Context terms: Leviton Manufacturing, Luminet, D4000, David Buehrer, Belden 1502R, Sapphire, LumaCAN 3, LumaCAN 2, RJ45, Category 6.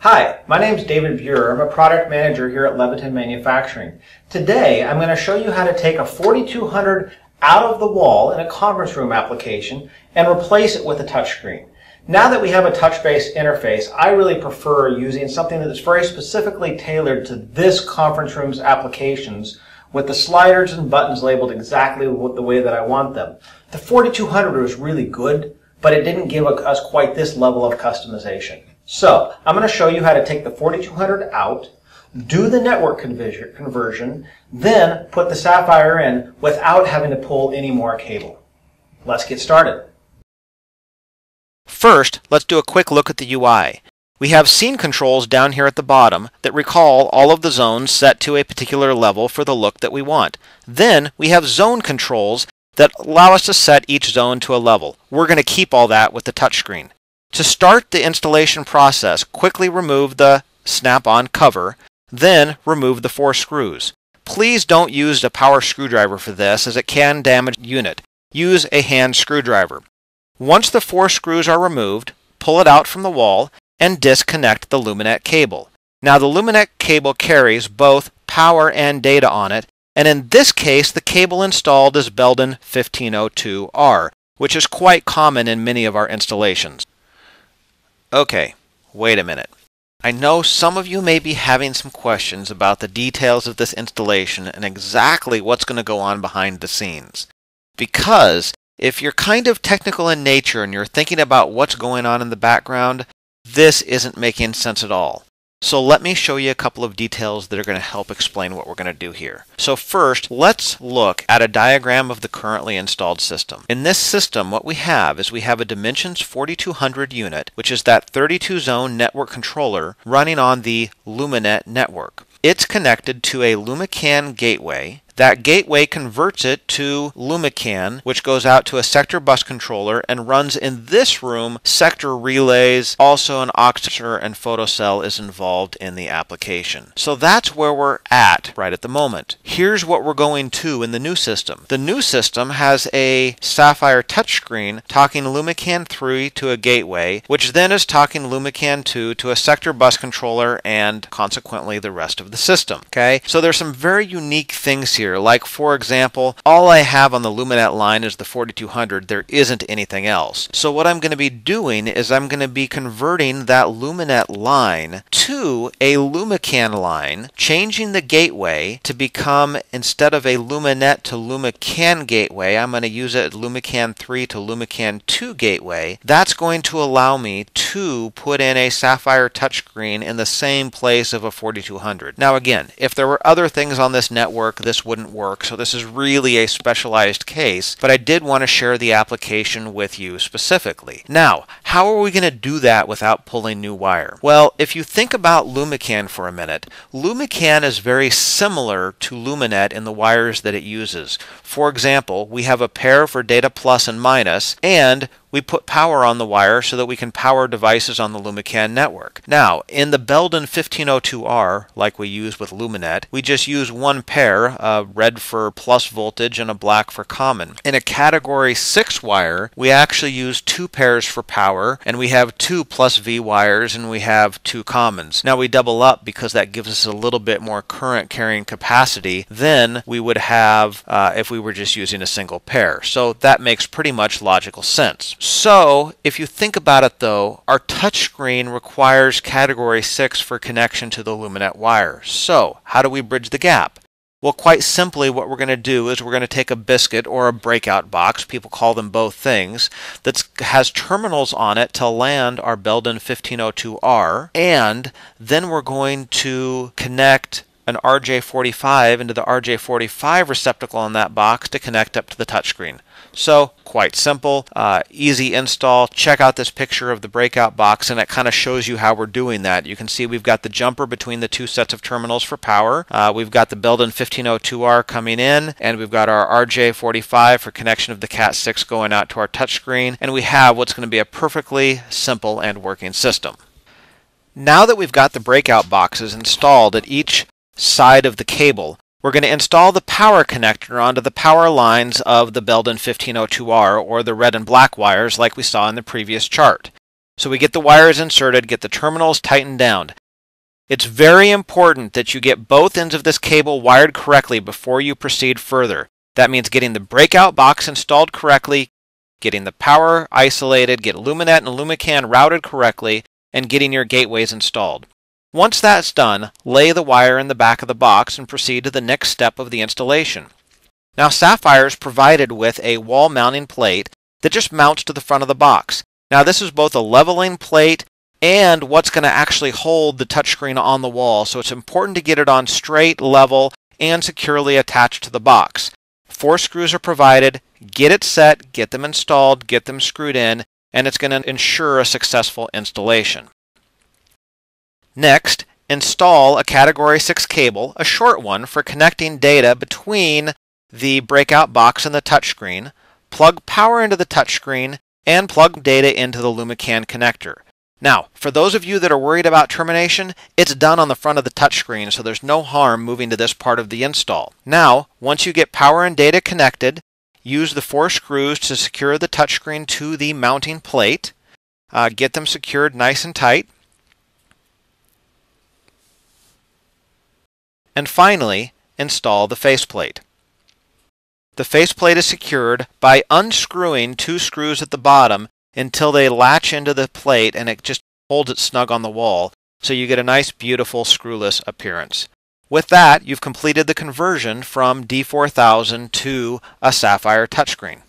Hi, my name is David Buehrer. I'm a product manager here at Leviton Manufacturing. Today, I'm going to show you how to take a 4200 out of the wall in a conference room application and replace it with a touchscreen. Now that we have a touch-based interface, I really prefer using something that is very specifically tailored to this conference room's applications with the sliders and buttons labeled exactly the way that I want them. The 4200 was really good, but it didn't give us quite this level of customization. So, I'm going to show you how to take the 4200 out, do the network conversion, then put the Sapphire in without having to pull any more cable. Let's get started. First, let's do a quick look at the UI. We have scene controls down here at the bottom that recall all of the zones set to a particular level for the look that we want. Then, we have zone controls that allow us to set each zone to a level. We're going to keep all that with the touchscreen. To start the installation process, quickly remove the snap-on cover, then remove the 4 screws. Please don't use a power screwdriver for this, as it can damage the unit. Use a hand screwdriver. Once the 4 screws are removed, pull it out from the wall and disconnect the Luminet cable. Now the Luminet cable carries both power and data on it, and in this case the cable installed is Belden 1502R, which is quite common in many of our installations. Okay, wait a minute. I know some of you may be having some questions about the details of this installation and exactly what's going to go on behind the scenes. Because if you're kind of technical in nature and you're thinking about what's going on in the background, this isn't making sense at all. So let me show you a couple of details that are going to help explain what we're going to do here. So first, let's look at a diagram of the currently installed system. In this system, what we have is we have a Dimensions 4200 unit, which is that 32-zone network controller running on the Luminet network. It's connected to a LumaCAN gateway. That gateway converts it to LumaCAN, which goes out to a sector bus controller and runs in this room sector relays. Also an oxidor and photocell is involved in the application. So that's where we're at right at the moment. Here's what we're going to in the new system. The new system has a Sapphire touchscreen talking LumaCAN 3 to a gateway, which then is talking LumaCAN 2 to a sector bus controller and consequently the rest of the system. Okay, so there's some very unique things here. Like, for example, all I have on the Luminet line is the 4200. There isn't anything else. So what I'm going to be doing is I'm going to be converting that Luminet line to a LumaCAN line, changing the gateway to become, instead of a Luminet to LumaCAN gateway, I'm going to use it LumaCAN 3 to LumaCAN 2 gateway. That's going to allow me to put in a Sapphire touchscreen in the same place of a 4200. Now again, if there were other things on this network, this wouldn't work, so this is really a specialized case, but I did want to share the application with you specifically. Now, how are we going to do that without pulling new wire? Well, if you think about LumaCAN for a minute, LumaCAN is very similar to Luminet in the wires that it uses. For example, we have a pair for data plus and minus, and we put power on the wire so that we can power devices on the LumaCAN network. Now, in the Belden 1502R, like we use with Luminet, we just use one pair, a red for plus voltage and a black for common. In a Category 6 wire, we actually use 2 pairs for power, and we have 2 plus V wires, and we have 2 commons. Now, we double up because that gives us a little bit more current carrying capacity than we would have if we were just using a single pair. So that makes pretty much logical sense. So, if you think about it though, our touchscreen requires Category 6 for connection to the Luminet wire. So, how do we bridge the gap? Well, quite simply, what we're going to do is we're going to take a biscuit or a breakout box, people call them both things, that has terminals on it to land our Belden 1502R, and then we're going to connect an RJ45 into the RJ45 receptacle on that box to connect up to the touchscreen. So, quite simple, easy install. Check out this picture of the breakout box and it kind of shows you how we're doing that. You can see we've got the jumper between the 2 sets of terminals for power. We've got the Belden 1502R coming in, and we've got our RJ45 for connection of the Cat6 going out to our touchscreen, and we have what's going to be a perfectly simple and working system. Now that we've got the breakout boxes installed at each side of the cable, we're going to install the power connector onto the power lines of the Belden 1502R, or the red and black wires like we saw in the previous chart. So we get the wires inserted, get the terminals tightened down. It's very important that you get both ends of this cable wired correctly before you proceed further. That means getting the breakout box installed correctly, getting the power isolated, get Luminet and LumaCAN routed correctly, and getting your gateways installed. Once that's done, lay the wire in the back of the box and proceed to the next step of the installation. Now Sapphire is provided with a wall mounting plate that just mounts to the front of the box. Now this is both a leveling plate and what's going to actually hold the touchscreen on the wall, so it's important to get it on straight, level, and securely attached to the box. 4 screws are provided. Get it set, get them installed, get them screwed in, and it's going to ensure a successful installation. Next, install a Category 6 cable, a short one for connecting data between the breakout box and the touchscreen, plug power into the touchscreen, and plug data into the LumaCAN connector. Now, for those of you that are worried about termination, it's done on the front of the touchscreen, so there's no harm moving to this part of the install. Now, once you get power and data connected, use the 4 screws to secure the touchscreen to the mounting plate. Get them secured nice and tight. And finally, install the faceplate. The faceplate is secured by unscrewing 2 screws at the bottom until they latch into the plate and it just holds it snug on the wall, so you get a nice, beautiful screwless appearance. With that, you've completed the conversion from D4000 to a Sapphire touchscreen.